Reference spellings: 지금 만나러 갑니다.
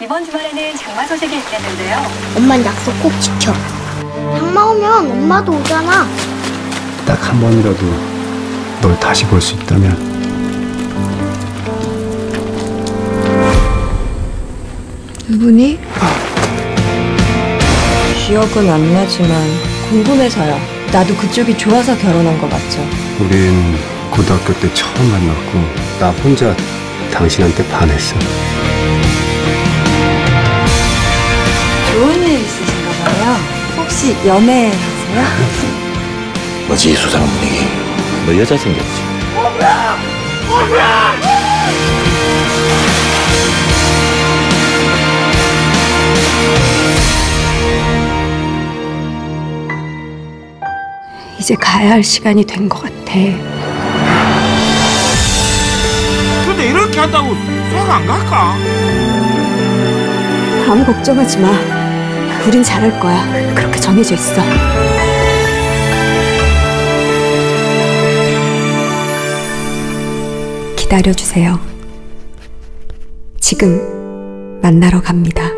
이번 주말에는 장마 소식이 있겠는데요. 엄만 약속 꼭 지켜. 장마 오면 엄마도 오잖아. 딱 한 번이라도 널 다시 볼 수 있다면. 누구니? 기억은 안 나지만 궁금해서요. 나도 그쪽이 좋아서 결혼한 거 맞죠? 우린 고등학교 때 처음 만났고 나 혼자 당신한테 반했어. 좋은 일 있으신가 봐요. 혹시 연애하세요? 뭐지 수상한 분위기. 너 여자 생겼지? 오브라! 오브라! 이제 가야 할 시간이 된 것 같아. 근데 이렇게 한다고 소원 안 갈까? 아무 걱정하지 마. 우린 잘할 거야. 그렇게 정해져 있어. 기다려주세요. 지금 만나러 갑니다.